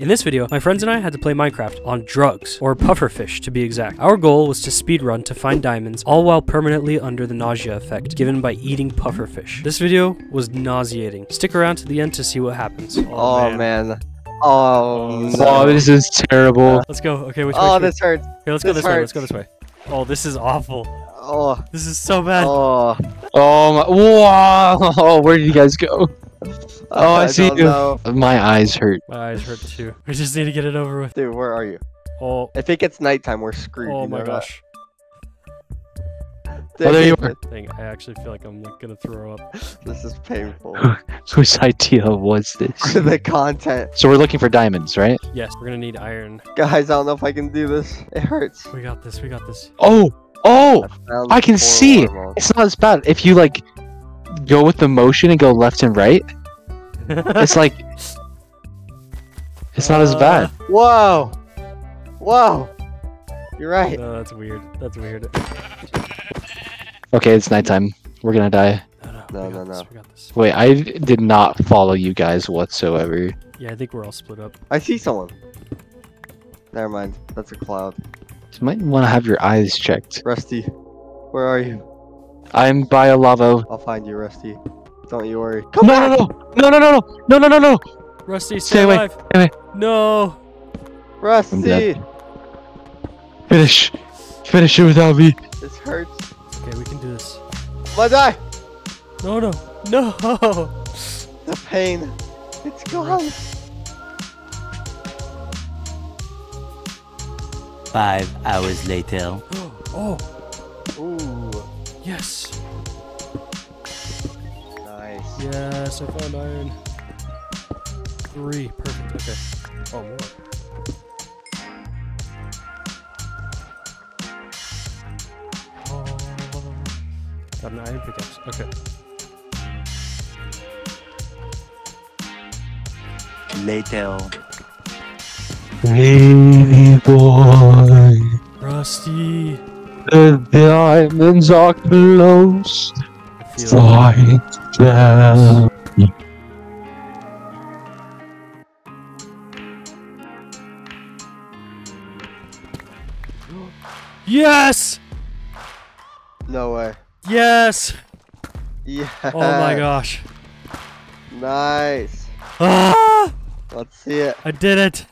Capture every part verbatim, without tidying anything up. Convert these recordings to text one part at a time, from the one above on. In this video, my friends and I had to play Minecraft on drugs, or pufferfish to be exact. Our goal was to speedrun to find diamonds, all while permanently under the nausea effect given by eating pufferfish. This video was nauseating. Stick around to the end to see what happens. Oh, oh man. man. Oh, no. Oh, this is terrible. Let's go. Okay, which oh, way? Oh, this hurts. Here, let's this go this hurts. way. Let's go this way. Oh, this is awful. Oh. This is so bad. Oh. Oh my. Whoa. Where did you guys go? Oh, I, I see you. Know. My eyes hurt. My eyes hurt too. We just need to get it over with. Dude, where are you? Oh. If it gets nighttime, we're screwed. Oh you know my gosh. Dang, oh, there you are. Dang, I actually feel like I'm like, gonna throw up. This is painful. Whose idea was this? The content. So we're looking for diamonds, right? Yes, we're gonna need iron. Guys, I don't know if I can do this. It hurts. We got this, we got this. Oh! Oh! I, I can see! It's not as bad. If you like, go with the motion and go left and right, it's like, it's not uh, as bad. Whoa! Whoa! You're right. No, that's weird. That's weird. Okay, it's nighttime. We're gonna die. No, no, no. no, no. This, Wait, I did not follow you guys whatsoever. Yeah, I think we're all split up. I see someone. Never mind. That's a cloud. You might want to have your eyes checked. Rusty, where are you? I'm by a lava. I'll find you, Rusty. Don't you worry. Come no, on! No, no, no, no, no, no, no, no, no! Rusty, stay, stay alive. Away. Stay away. No. Rusty. Finish. Finish it without me. This hurts. Okay, we can do this. My die! No, no, no! The pain, it's gone. Five hours later. Oh! Ooh! Yes! Nice. Yes, I found iron. Three, perfect. Okay. Oh, more. Got an iron pickaxe. Okay. Later. Baby boy. Rusty. The diamonds are close. Find them. Yes! No way. Yes! Yeah. Oh my gosh. Nice. Ah! Let's see it. I did it.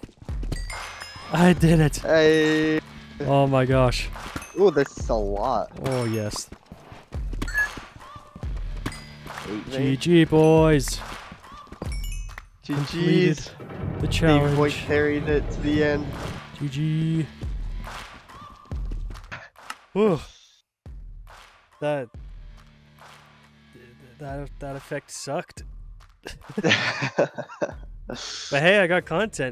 I did it. Hey. Oh my gosh. Ooh, this is a lot. Oh yes. Eight, G G boys. G G's. The challenge. Boy carried it to the end. G G. Whew. That, that that effect sucked. But hey, I got content.